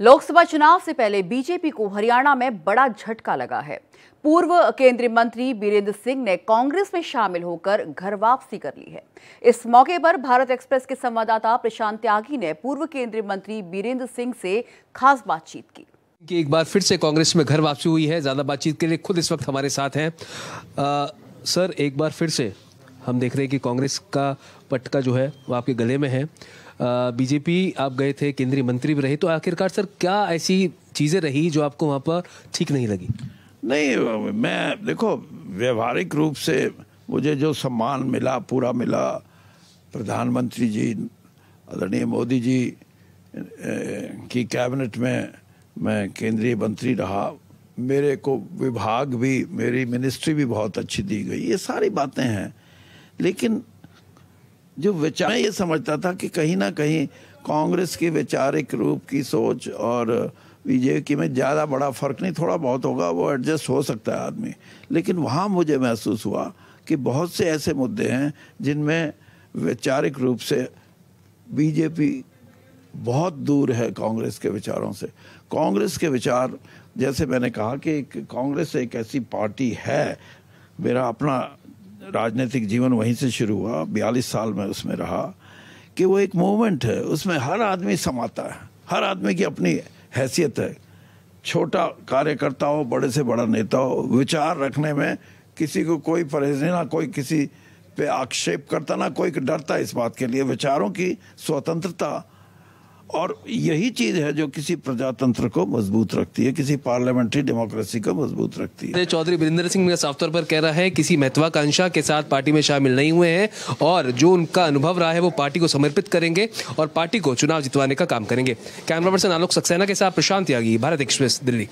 लोकसभा चुनाव से पहले बीजेपी को हरियाणा में बड़ा झटका लगा है। पूर्व केंद्रीय मंत्री बीरेंद्र सिंह ने कांग्रेस में शामिल होकर घर वापसी कर ली है। इस मौके पर भारत एक्सप्रेस के संवाददाता प्रशांत त्यागी ने पूर्व केंद्रीय मंत्री बीरेंद्र सिंह से खास बातचीत की कि एक बार फिर से कांग्रेस में घर वापसी हुई है। ज्यादा बातचीत के लिए खुद इस वक्त हमारे साथ हैं। सर, एक बार फिर से हम देख रहे हैं कि कांग्रेस का पटका जो है वो आपके गले में है। बीजेपी आप गए थे, केंद्रीय मंत्री भी रहे, तो आखिरकार सर क्या ऐसी चीज़ें रही जो आपको वहाँ पर ठीक नहीं लगी? नहीं, मैं देखो व्यवहारिक रूप से मुझे जो सम्मान मिला पूरा मिला, प्रधानमंत्री जी आदरणीय मोदी जी की कैबिनेट में मैं केंद्रीय मंत्री रहा, मेरे को विभाग भी, मेरी मिनिस्ट्री भी बहुत अच्छी दी गई, ये सारी बातें हैं। लेकिन जो विचार, ये समझता था कि कहीं ना कहीं कांग्रेस के वैचारिक रूप की सोच और बीजेपी में ज़्यादा बड़ा फर्क नहीं, थोड़ा बहुत होगा, वो एडजस्ट हो सकता है आदमी। लेकिन वहाँ मुझे महसूस हुआ कि बहुत से ऐसे मुद्दे हैं जिनमें वैचारिक रूप से बीजेपी बहुत दूर है कांग्रेस के विचारों से। कांग्रेस के विचार, जैसे मैंने कहा कि कांग्रेस एक ऐसी पार्टी है, मेरा अपना राजनीतिक जीवन वहीं से शुरू हुआ, 42 साल में उसमें रहा, कि वो एक मूवमेंट है, उसमें हर आदमी समाता है, हर आदमी की अपनी हैसियत है, छोटा कार्यकर्ता हो, बड़े से बड़ा नेता हो, विचार रखने में किसी को कोई परहेज नहीं, ना कोई किसी पे आक्षेप करता, ना कोई डरता इस बात के लिए, विचारों की स्वतंत्रता। और यही चीज है जो किसी प्रजातंत्र को मजबूत रखती है, किसी पार्लियामेंट्री डेमोक्रेसी को मजबूत रखती है। चौधरी बीरेंद्र सिंह साफ तौर पर कह रहा है किसी महत्वाकांक्षा के साथ पार्टी में शामिल नहीं हुए हैं और जो उनका अनुभव रहा है वो पार्टी को समर्पित करेंगे और पार्टी को चुनाव जितवाने का काम करेंगे। कैमरा पर्सन आलोक सक्सेना के साथ प्रशांत त्यागी, भारत एक्सप्रेस, दिल्ली।